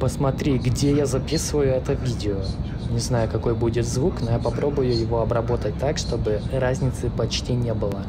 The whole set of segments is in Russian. Посмотри, где я записываю это видео. Не знаю, какой будет звук, но я попробую его обработать так, чтобы разницы почти не было.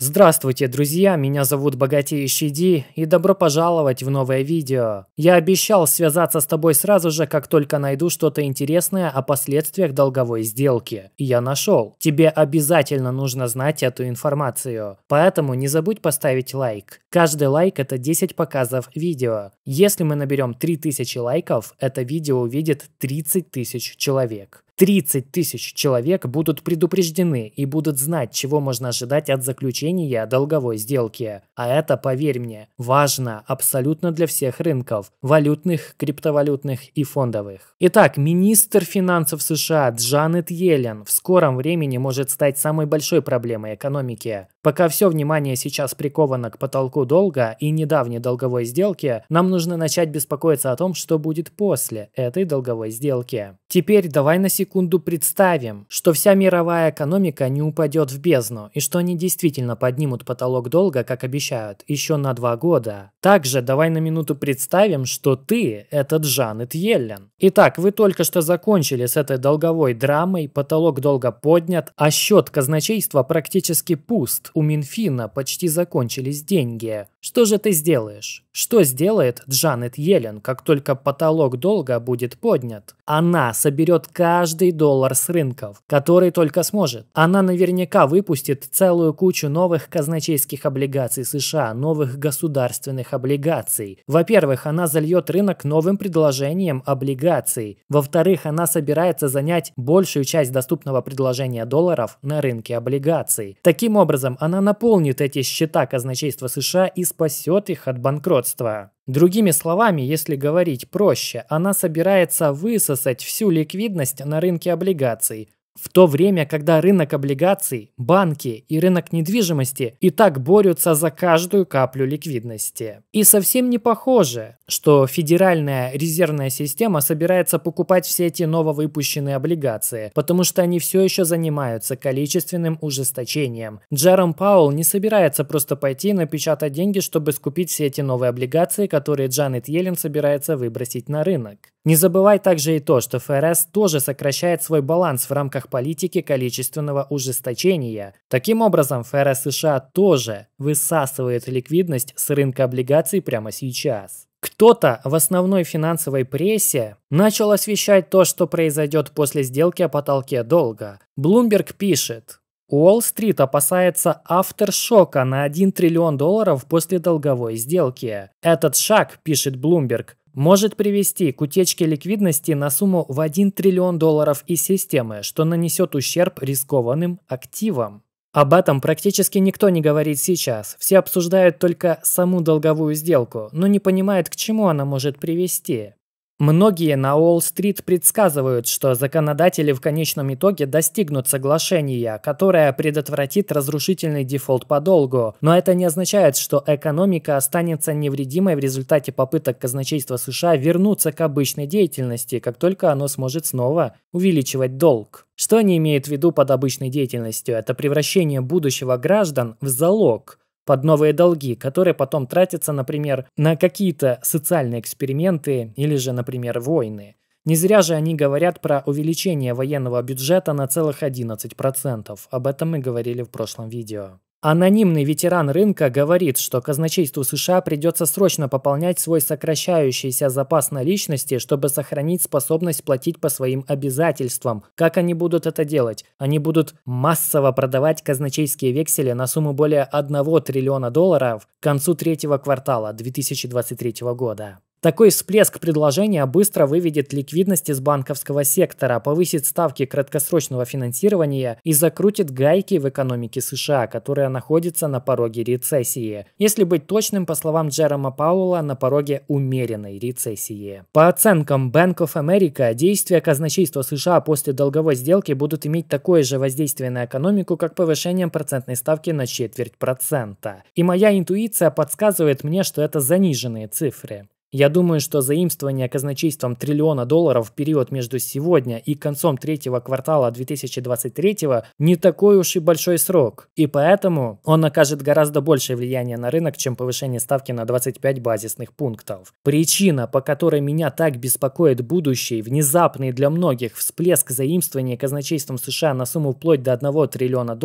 Здравствуйте, друзья, меня зовут Богатейший Ди, и добро пожаловать в новое видео. Я обещал связаться с тобой сразу же, как только найду что-то интересное о последствиях долговой сделки. И я нашел. Тебе обязательно нужно знать эту информацию, поэтому не забудь поставить лайк. Каждый лайк – это 10 показов видео. Если мы наберем 3000 лайков, это видео увидит 30 тысяч человек. 30 тысяч человек будут предупреждены и будут знать, чего можно ожидать от заключения долговой сделки. А это, поверь мне, важно абсолютно для всех рынков – валютных, криптовалютных и фондовых. Итак, министр финансов США Джанет Йеллен в скором времени может стать самой большой проблемой экономики. Пока все внимание сейчас приковано к потолку долга и недавней долговой сделке, нам нужно начать беспокоиться о том, что будет после этой долговой сделки. Теперь давай на секунду представим, что вся мировая экономика не упадет в бездну и что они действительно поднимут потолок долга, как обещают, еще на 2 года. Также давай на минуту представим, что ты – это Джанет Йеллен. Итак, вы только что закончили с этой долговой драмой, потолок долга поднят, а счет казначейства практически пуст, у Минфина почти закончились деньги. Что же ты сделаешь? Что сделает Джанет Йеллен, как только потолок долга будет поднят? Она соберет каждый доллар с рынков, который только сможет. Она наверняка выпустит целую кучу новых казначейских облигаций США, новых государственных облигаций. Во-первых, она зальет рынок новым предложением облигаций. Во-вторых, она собирается занять большую часть доступного предложения долларов на рынке облигаций. Таким образом, она наполнит эти счета казначейства США и спасет их от банкротства. Другими словами, если говорить проще, она собирается высосать всю ликвидность на рынке облигаций, в то время, когда рынок облигаций, банки и рынок недвижимости и так борются за каждую каплю ликвидности. И совсем не похоже, что Федеральная резервная система собирается покупать все эти нововыпущенные облигации, потому что они все еще занимаются количественным ужесточением. Джером Пауэлл не собирается просто пойти и напечатать деньги, чтобы скупить все эти новые облигации, которые Джанет Йеллен собирается выбросить на рынок. Не забывай также и то, что ФРС тоже сокращает свой баланс в рамках политики количественного ужесточения. Таким образом, ФРС США тоже высасывает ликвидность с рынка облигаций прямо сейчас. Кто-то в основной финансовой прессе начал освещать то, что произойдет после сделки о потолке долга. Блумберг пишет: Уолл-стрит опасается афтершока на 1 триллион долларов после долговой сделки. Этот шаг, пишет Блумберг, может привести к утечке ликвидности на сумму в 1 триллион долларов из системы, что нанесет ущерб рискованным активам. Об этом практически никто не говорит сейчас, все обсуждают только саму долговую сделку, но не понимают, к чему она может привести. Многие на Уолл-стрит предсказывают, что законодатели в конечном итоге достигнут соглашения, которое предотвратит разрушительный дефолт по долгу, но это не означает, что экономика останется невредимой в результате попыток казначейства США вернуться к обычной деятельности, как только оно сможет снова увеличивать долг. Что они имеют в виду под обычной деятельностью? Это превращение будущего граждан в залог под новые долги, которые потом тратятся, например, на какие-то социальные эксперименты или же, например, войны. Не зря же они говорят про увеличение военного бюджета на целых 11%. Об этом мы говорили в прошлом видео. Анонимный ветеран рынка говорит, что казначейству США придется срочно пополнять свой сокращающийся запас наличности, чтобы сохранить способность платить по своим обязательствам. Как они будут это делать? Они будут массово продавать казначейские вексели на сумму более 1 триллиона долларов к концу 3-го квартала 2023 года. Такой всплеск предложения быстро выведет ликвидность из банковского сектора, повысит ставки краткосрочного финансирования и закрутит гайки в экономике США, которая находится на пороге рецессии. Если быть точным, по словам Джерома Пауэлла, на пороге умеренной рецессии. По оценкам Bank of America, действия казначейства США после долговой сделки будут иметь такое же воздействие на экономику, как повышение процентной ставки на 0,25%. И моя интуиция подсказывает мне, что это заниженные цифры. Я думаю, что заимствование казначейством $1 триллиона в период между сегодня и концом третьего квартала 2023 не такой уж и большой срок, и поэтому он окажет гораздо большее влияние на рынок, чем повышение ставки на 25 базисных пунктов. Причина, по которой меня так беспокоит будущий, внезапный для многих всплеск заимствования казначейством США на сумму вплоть до $1 триллиона,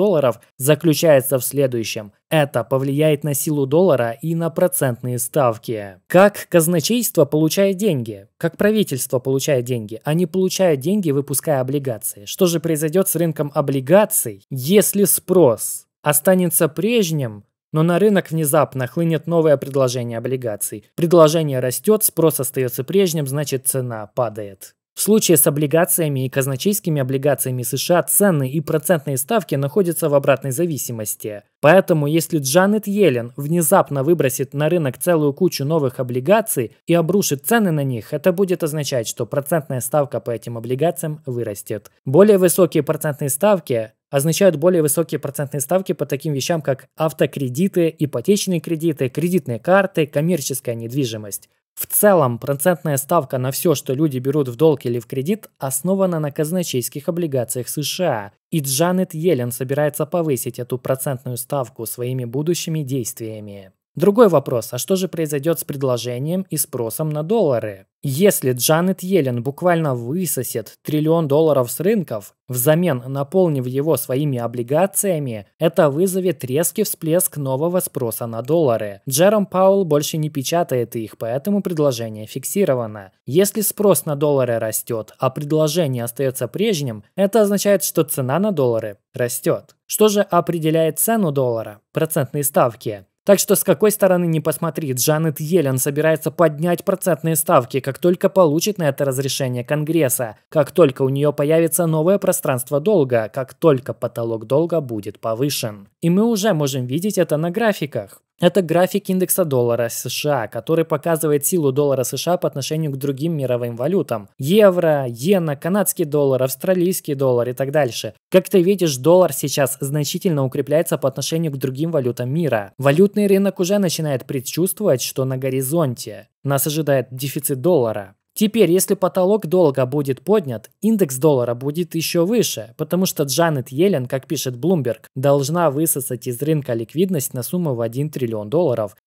заключается в следующем. Это повлияет на силу доллара и на процентные ставки. Как казначейство получает деньги? Как правительство получает деньги? Они получают деньги, выпуская облигации. Что же произойдет с рынком облигаций, если спрос останется прежним, но на рынок внезапно хлынет новое предложение облигаций? Предложение растет, спрос остается прежним, значит, цена падает. В случае с облигациями и казначейскими облигациями США цены и процентные ставки находятся в обратной зависимости. Поэтому если Джанет Йеллен внезапно выбросит на рынок целую кучу новых облигаций и обрушит цены на них, это будет означать, что процентная ставка по этим облигациям вырастет. Более высокие процентные ставки означают более высокие процентные ставки по таким вещам, как автокредиты, ипотечные кредиты, кредитные карты, коммерческая недвижимость. В целом, процентная ставка на все, что люди берут в долг или в кредит, основана на казначейских облигациях США, и Джанет Йеллен собирается повысить эту процентную ставку своими будущими действиями. Другой вопрос, а что же произойдет с предложением и спросом на доллары? Если Джанет Йеллен буквально высосет $1 триллион с рынков, взамен наполнив его своими облигациями, это вызовет резкий всплеск нового спроса на доллары. Джером Пауэлл больше не печатает их, поэтому предложение фиксировано. Если спрос на доллары растет, а предложение остается прежним, это означает, что цена на доллары растет. Что же определяет цену доллара? Процентные ставки. Так что с какой стороны ни посмотри, Джанет Йеллен собирается поднять процентные ставки, как только получит на это разрешение Конгресса, как только у нее появится новое пространство долга, как только потолок долга будет повышен. И мы уже можем видеть это на графиках. Это график индекса доллара США, который показывает силу доллара США по отношению к другим мировым валютам. Евро, иена, канадский доллар, австралийский доллар и так дальше. Как ты видишь, доллар сейчас значительно укрепляется по отношению к другим валютам мира. Валютный рынок уже начинает предчувствовать, что на горизонте нас ожидает дефицит доллара. Теперь, если потолок долга будет поднят, индекс доллара будет еще выше, потому что Джанет Йеллен, как пишет Блумберг, должна высосать из рынка ликвидность на сумму в $1 триллион,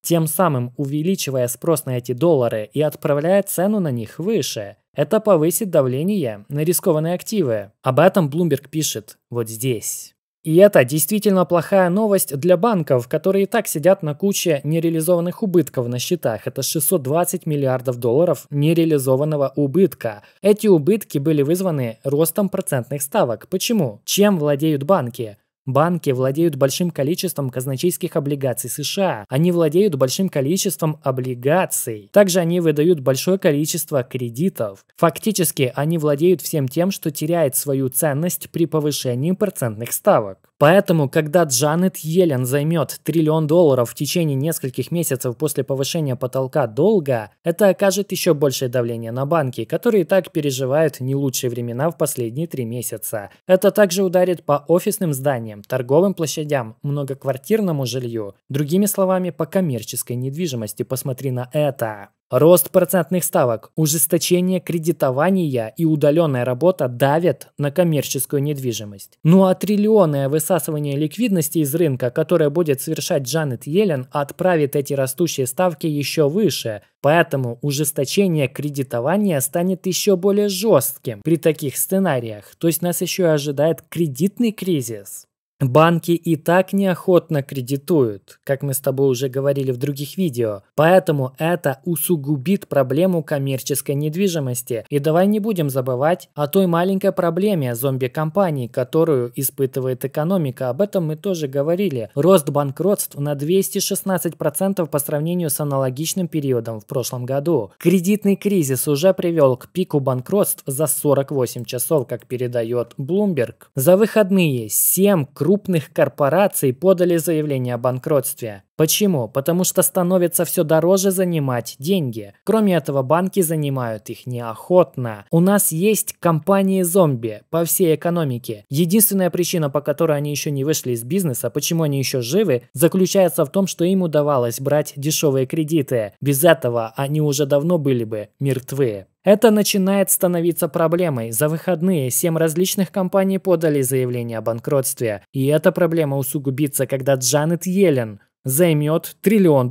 тем самым увеличивая спрос на эти доллары и отправляя цену на них выше. Это повысит давление на рискованные активы. Об этом Блумберг пишет вот здесь. И это действительно плохая новость для банков, которые и так сидят на куче нереализованных убытков на счетах. Это $620 миллиардов нереализованного убытка. Эти убытки были вызваны ростом процентных ставок. Почему? Чем владеют банки? Банки владеют большим количеством казначейских облигаций США. Они владеют большим количеством облигаций. Также они выдают большое количество кредитов. Фактически, они владеют всем тем, что теряет свою ценность при повышении процентных ставок. Поэтому, когда Джанет Йеллен займет $1 триллион в течение нескольких месяцев после повышения потолка долга, это окажет еще большее давление на банки, которые и так переживают не лучшие времена в последние 3 месяца. Это также ударит по офисным зданиям, торговым площадям, многоквартирному жилью. Другими словами, по коммерческой недвижимости. Посмотри на это. Рост процентных ставок, ужесточение кредитования и удаленная работа давят на коммерческую недвижимость. Ну а триллионное высасывание ликвидности из рынка, которое будет совершать Джанет Йеллен, отправит эти растущие ставки еще выше. Поэтому ужесточение кредитования станет еще более жестким при таких сценариях. То есть нас еще ожидает кредитный кризис. Банки и так неохотно кредитуют, как мы с тобой уже говорили в других видео, поэтому это усугубит проблему коммерческой недвижимости. И давай не будем забывать о той маленькой проблеме зомби-компаний, которую испытывает экономика, об этом мы тоже говорили. Рост банкротств на 216% по сравнению с аналогичным периодом в прошлом году. Кредитный кризис уже привел к пику банкротств за 48 часов, как передает Bloomberg. За выходные 7 крупных крупных корпораций подали заявление о банкротстве. Почему? Потому что становится все дороже занимать деньги. Кроме этого, банки занимают их неохотно. У нас есть компании-зомби по всей экономике. Единственная причина, по которой они еще не вышли из бизнеса, почему они еще живы, заключается в том, что им удавалось брать дешевые кредиты. Без этого они уже давно были бы мертвы. Это начинает становиться проблемой. За выходные 7 различных компаний подали заявление о банкротстве. И эта проблема усугубится, когда Джанет Йеллен займет $1 триллион.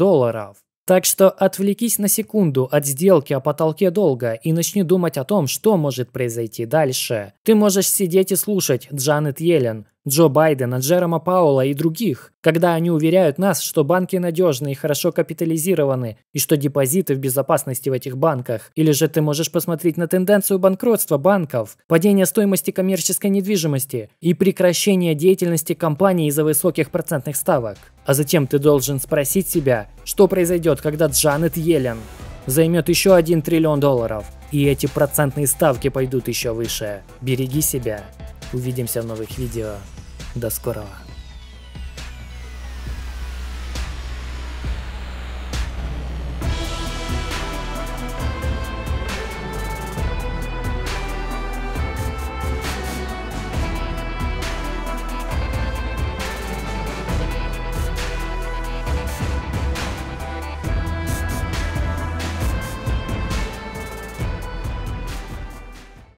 Так что отвлекись на секунду от сделки о потолке долга и начни думать о том, что может произойти дальше. Ты можешь сидеть и слушать Джанет Йеллен, Джо Байдена, Джерома Пауэлла и других, когда они уверяют нас, что банки надежны и хорошо капитализированы, и что депозиты в безопасности в этих банках. Или же ты можешь посмотреть на тенденцию банкротства банков, падение стоимости коммерческой недвижимости и прекращение деятельности компаний из-за высоких процентных ставок. А затем ты должен спросить себя, что произойдет, когда Джанет Йеллен займет еще $1 триллион, и эти процентные ставки пойдут еще выше. Береги себя. Увидимся в новых видео. До скорого.